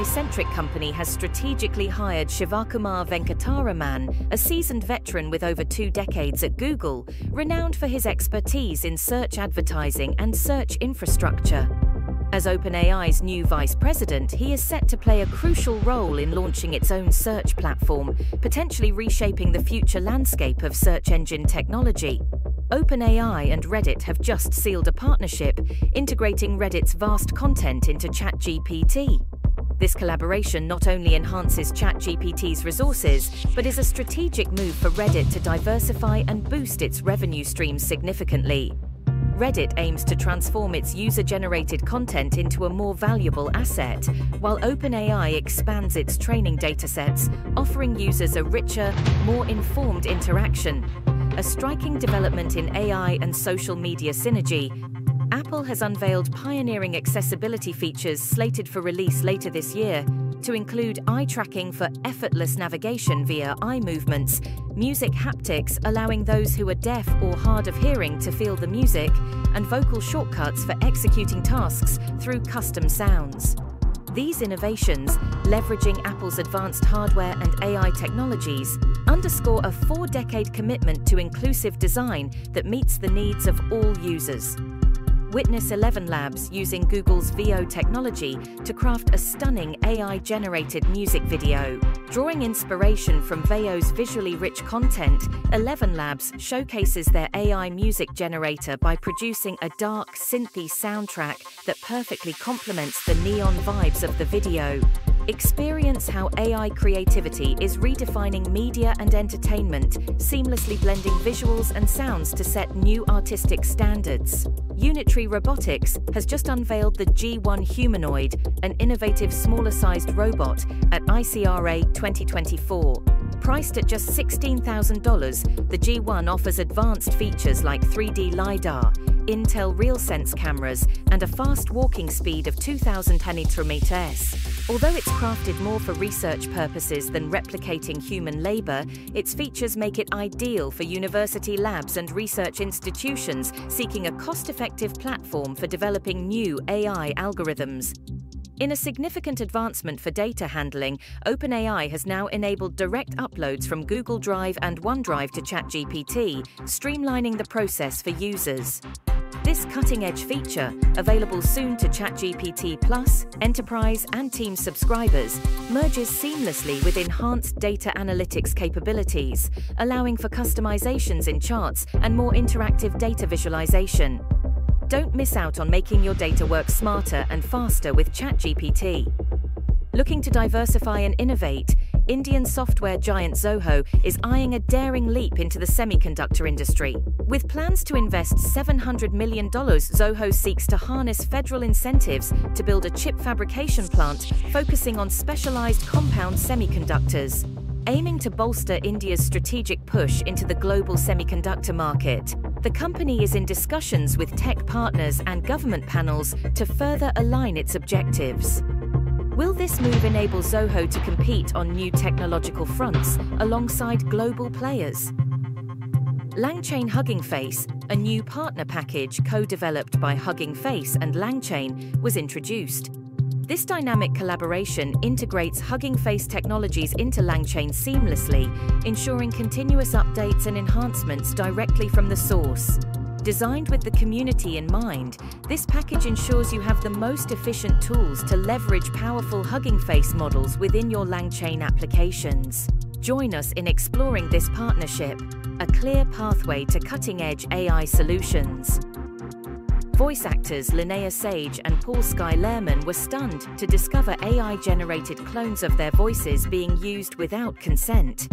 AI-centric company has strategically hired Shivakumar Venkataraman, a seasoned veteran with over 2 decades at Google, renowned for his expertise in search advertising and search infrastructure. As OpenAI's new vice president, he is set to play a crucial role in launching its own search platform, potentially reshaping the future landscape of search engine technology. OpenAI and Reddit have just sealed a partnership, integrating Reddit's vast content into ChatGPT. This collaboration not only enhances ChatGPT's resources, but is a strategic move for Reddit to diversify and boost its revenue streams significantly. Reddit aims to transform its user-generated content into a more valuable asset, while OpenAI expands its training datasets, offering users a richer, more informed interaction. A striking development in AI and social media synergy, Apple has unveiled pioneering accessibility features slated for release later this year, to include eye tracking for effortless navigation via eye movements, music haptics allowing those who are deaf or hard of hearing to feel the music, and vocal shortcuts for executing tasks through custom sounds. These innovations, leveraging Apple's advanced hardware and AI technologies, underscore a 4-decade commitment to inclusive design that meets the needs of all users. Witness ElevenLabs using Google's Veo technology to craft a stunning AI-generated music video. Drawing inspiration from Veo's visually rich content, ElevenLabs showcases their AI music generator by producing a dark, synthy soundtrack that perfectly complements the neon vibes of the video. Experience how AI creativity is redefining media and entertainment, seamlessly blending visuals and sounds to set new artistic standards. Unitree Robotics has just unveiled the G1 Humanoid, an innovative smaller-sized robot, at ICRA 2024. Priced at just $16,000, the G1 offers advanced features like 3D LiDAR, Intel RealSense cameras, and a fast walking speed of 2,000 m/s. Although it's crafted more for research purposes than replicating human labor, its features make it ideal for university labs and research institutions seeking a cost-effective platform for developing new AI algorithms. In a significant advancement for data handling, OpenAI has now enabled direct uploads from Google Drive and OneDrive to ChatGPT, streamlining the process for users. This cutting-edge feature, available soon to ChatGPT Plus, Enterprise and Team subscribers, merges seamlessly with enhanced data analytics capabilities, allowing for customizations in charts and more interactive data visualization. Don't miss out on making your data work smarter and faster with ChatGPT. Looking to diversify and innovate, Indian software giant Zoho is eyeing a daring leap into the semiconductor industry. With plans to invest $700 million, Zoho seeks to harness federal incentives to build a chip fabrication plant focusing on specialized compound semiconductors, aiming to bolster India's strategic push into the global semiconductor market. The company is in discussions with tech partners and government panels to further align its objectives. Will this move enable Zoho to compete on new technological fronts alongside global players? LangChain Hugging Face, a new partner package co-developed by Hugging Face and LangChain, was introduced. This dynamic collaboration integrates Hugging Face technologies into LangChain seamlessly, ensuring continuous updates and enhancements directly from the source. Designed with the community in mind, this package ensures you have the most efficient tools to leverage powerful Hugging Face models within your LangChain applications. Join us in exploring this partnership, a clear pathway to cutting-edge AI solutions. Voice actors Linnea Sage and Paul Sky Lehrman were stunned to discover AI-generated clones of their voices being used without consent.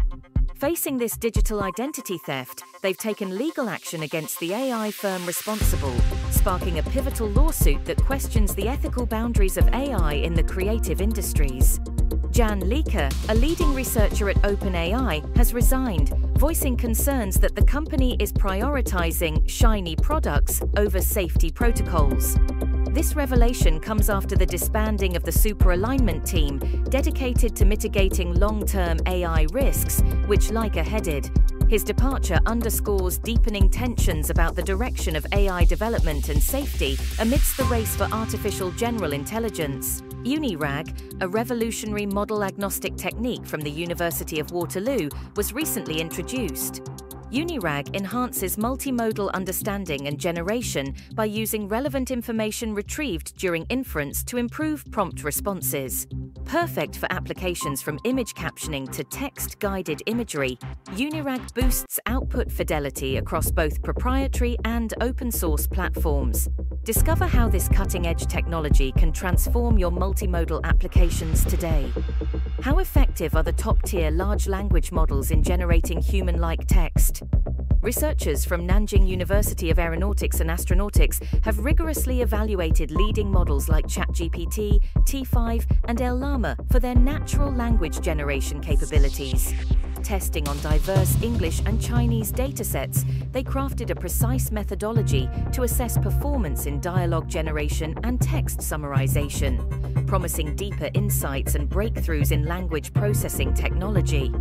Facing this digital identity theft, they've taken legal action against the AI firm responsible, sparking a pivotal lawsuit that questions the ethical boundaries of AI in the creative industries. Jan Leike, a leading researcher at OpenAI, has resigned, voicing concerns that the company is prioritizing shiny products over safety protocols. This revelation comes after the disbanding of the Super Alignment team, dedicated to mitigating long-term AI risks, which Leike headed. His departure underscores deepening tensions about the direction of AI development and safety amidst the race for artificial general intelligence. UniRAG, a revolutionary model-agnostic technique from the University of Waterloo, was recently introduced. UniRAG enhances multimodal understanding and generation by using relevant information retrieved during inference to improve prompt responses. Perfect for applications from image captioning to text-guided imagery, UniRAG boosts output fidelity across both proprietary and open-source platforms. Discover how this cutting-edge technology can transform your multimodal applications today. How effective are the top-tier large language models in generating human-like text? Researchers from Nanjing University of Aeronautics and Astronautics have rigorously evaluated leading models like ChatGPT, T5, and LLAMA for their natural language generation capabilities. Testing on diverse English and Chinese datasets, they crafted a precise methodology to assess performance in dialogue generation and text summarization, promising deeper insights and breakthroughs in language processing technology.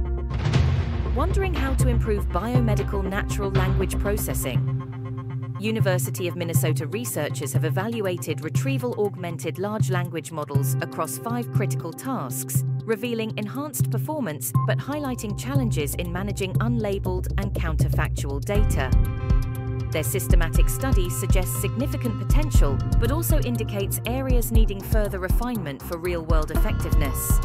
Wondering how to improve biomedical natural language processing? University of Minnesota researchers have evaluated retrieval-augmented large language models across 5 critical tasks, revealing enhanced performance but highlighting challenges in managing unlabeled and counterfactual data. Their systematic study suggests significant potential but also indicates areas needing further refinement for real-world effectiveness.